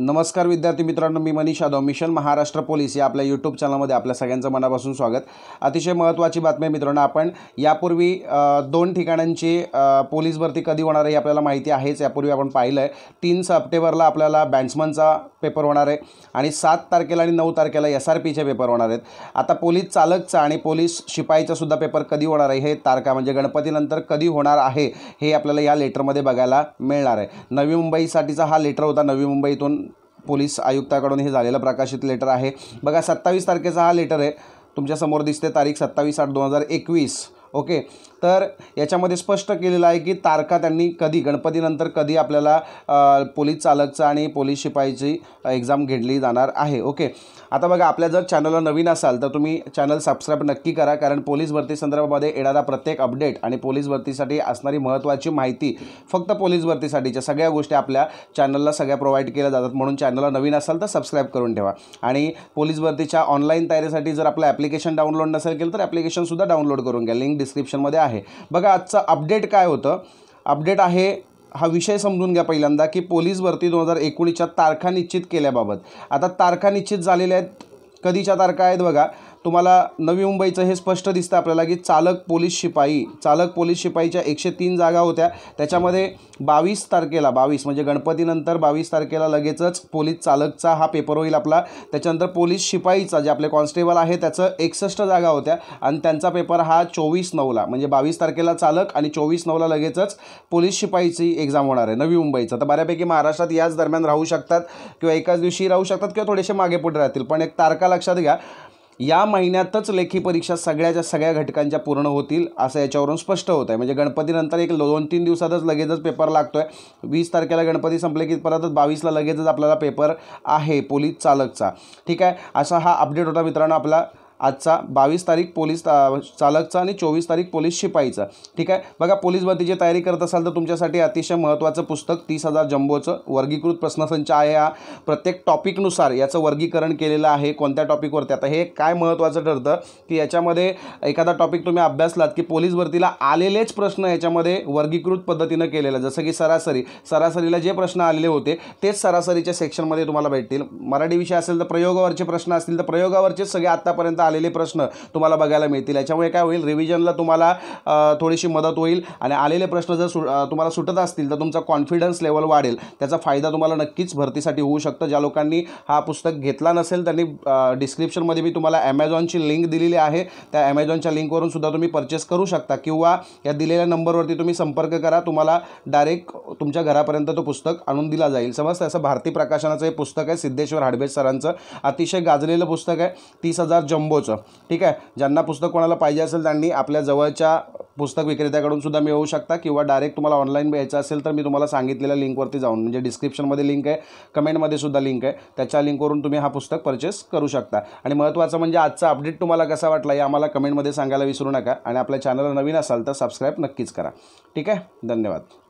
नमस्कार विद्यार्थी मित्रांनो, मी मनीष यादव, मिशन महाराष्ट्र पोलीस या आपल्या यूट्यूब चॅनलमध्ये आपल्या सगळ्यांचं मनापासून स्वागत। अतिशय महत्त्वाची बातमी मित्रांनो, आपण यापूर्वी दोन ठिकाणांची पोलीस भरती कधी होणार आहे आपल्याला माहिती आहेच। यापूर्वी आपण पाहिलं आहे 3 सप्टेंबरला आपल्याला बँड्समनचा पेपर होणार आहे आणि 7 तारखेला आणि 9 तारखेला SRPचे पेपर होणार आहेत। आता पोलीस चालकचा आणि पोलीस शिपाईचा सुद्धा पेपर कधी होणार आहे हे तारखा म्हणजे गणपतीनंतर कधी होणार आहे हे आपल्याला या लेटरमध्ये बघायला मिळणार आहे। नवी मुंबईसाठीचा हा लेटर होता, नवी मुंबईतून पोलीस आयुक्ताकडून हे झालेलं प्रकाशित लेटर आहे। बघा 27 तारखेचा हा लेटर आहे, तुमच्या समोर दिसते तारीख 27/8/2021। ओके, तर याच्यामध्ये स्पष्ट केलेलं आहे की तारखा त्यांनी कधी गणपतीनंतर कधी आपल्याला पोलीस चालकचा आणि पोलीस शिपाईची एक्झाम घेतली जाणार आहे। ओके, आता बघा आपल्या जर चॅनलला नवीन असाल तर तुम्ही चॅनल सबस्क्राईब नक्की करा, कारण पोलीस भरती संदर्भामध्ये येणारा प्रत्येक अपडेट आणि पोलीस भरतीसाठी असणारी महत्त्वाची माहिती, फक्त पोलीस भरतीसाठीच्या सगळ्या गोष्टी आपल्या चॅनलला सगळ्या प्रोव्हाइड केल्या जातात। म्हणून चॅनलला नवीन असाल तर सबस्क्राईब करून ठेवा। आणि पोलीस भरतीच्या ऑनलाईन तयारीसाठी जर आपलं ॲप्लिकेशन डाउनलोड नसेल केलं तर ॲप्लिकेशनसुद्धा डाउनलोड करून घ्या, लिंक डिस्क्रिप्शनमध्ये आहे। बघा आजचा अपडेट काय होतं, अपडेट आहे हा विषय समजून घ्या पहिल्यांदा की पोलीस भरती 2019च्या तारखा निश्चित केल्याबाबत। आता तारखा निश्चित झालेल्या आहेत, कधीच्या तारखा आहेत बघा। तुम्हाला नवी मुंबईचं हे स्पष्ट दिसतं आपल्याला की चालक पोलीस शिपाई, चालक पोलीस शिपाईच्या 103 जागा होत्या, त्याच्यामध्ये 22 तारखेला, 22 म्हणजे गणपतीनंतर 22 तारखेला लगेचच पोलीस चालकचा हा पेपर होईल आपला। त्याच्यानंतर पोलीस शिपाईचा जे आपले कॉन्स्टेबल आहे त्याचं 61 जागा होत्या आणि त्यांचा पेपर हा 24/9ला म्हणजे 22 तारखेला चालक आणि 24/9ला लगेचच पोलीस शिपाईची एक्झाम होणार आहे नवी मुंबईचा। तर बऱ्यापैकी महाराष्ट्रात याच दरम्यान राहू शकतात किंवा एकाच दिवशी राहू शकतात किंवा थोडेसे मागे पुढे राहतील, पण एक तारखा लक्षात घ्या, या महिन्यातच लेखी परीक्षा सगळ्या घटकांच्या पूर्ण होतील असं याच्यावरून स्पष्ट होतं आहे। म्हणजे गणपतीनंतर एक 2-3 दिवसातच लगेचच पेपर लागतो आहे। 20 तारखेला गणपती संपले की परतच 22ला लगेचच आपल्याला पेपर आहे पोलीस चालकचा। ठीक आहे, असा हा अपडेट होता मित्रांनो आपला आजचा। 22 तारीख पोलीस चालकचा आणि 24 तारीख पोलीस शिपाईचा। ठीक आहे, बघा पोलीस भरतीची तयारी करत असाल तर तुमच्यासाठी अतिशय महत्त्वाचं पुस्तक 30,000 जंबोचं वर्गीकृत प्रश्नसंच आहे हा। प्रत्येक टॉपिकनुसार याचं वर्गीकरण केलेलं आहे कोणत्या टॉपिकवरती। आता हे काय महत्त्वाचं ठरतं की याच्यामध्ये एखादा टॉपिक तुम्ही अभ्यासलात की पोलीस भरतीला आलेलेच प्रश्न याच्यामध्ये वर्गीकृत पद्धतीनं केलेलं, जसं की सरासरीला जे प्रश्न आलेले होते तेच सरासरीच्या सेक्शनमध्ये तुम्हाला भेटतील। मराठी विषय असेल तर प्रयोगावरचे प्रश्न असतील तर प्रयोगावरचे सगळे आत्तापर्यंत आलेले प्रश्न तुम्हाला बघायला मिळतील। याच्यामुळे काय होईल, रिव्हिजनला तुम्हाला थोडीशी मदत होईल आणि आलेले प्रश्न जर तुम्हाला सुटत असतील तर तुमचा कॉन्फिडन्स लेवल वाढेल, त्याचा फायदा तुम्हाला नक्कीच भरतीसाठी होऊ शकतो। ज्या लोकांनी हा पुस्तक घेतला नसेल त्यांनी डिस्क्रिप्शनमध्ये मी तुम्हाला ॲमेझॉनची लिंक दिलेली आहे, त्या ॲमेझॉनच्या लिंकवरून सुद्धा तुम्ही परचेस करू शकता किंवा या दिलेल्या नंबरवरती तुम्ही संपर्क करा, तुम्हाला डायरेक्ट तुमच्या घरापर्यंत तो पुस्तक आणून दिला जाईल। समजतं, असं भारती प्रकाशनाचं हे पुस्तक आहे, सिद्धेश्वर हाडबेस सरांचं अतिशय गाजलेलं पुस्तक आहे 30,000 जंबो। ठीक आहे, ज्यांना पुस्तक कोणाला पाहिजे असेल त्यांनी आपल्या जवळच्या पुस्तक विक्रेत्याकडून सुद्धा मिळवू शकता किंवा डायरेक्ट तुम्हाला ऑनलाईन घ्यायचं असेल तर मी तुम्हाला सांगितलेल्या लिंकवरती जाऊन, म्हणजे डिस्क्रिप्शनमध्ये लिंक आहे, कमेंटमध्ये सुद्धा लिंक आहे, त्याच्या लिंकवरून तुम्ही हा पुस्तक परचेस करू शकता। आणि महत्त्वाचं म्हणजे आजचा अपडेट तुम्हाला कसा वाटला हे आम्हाला कमेंटमध्ये सांगायला विसरू नका आणि आपल्या चॅनलला नवीन असाल तर सबस्क्राईब नक्कीच करा। ठीक आहे, धन्यवाद।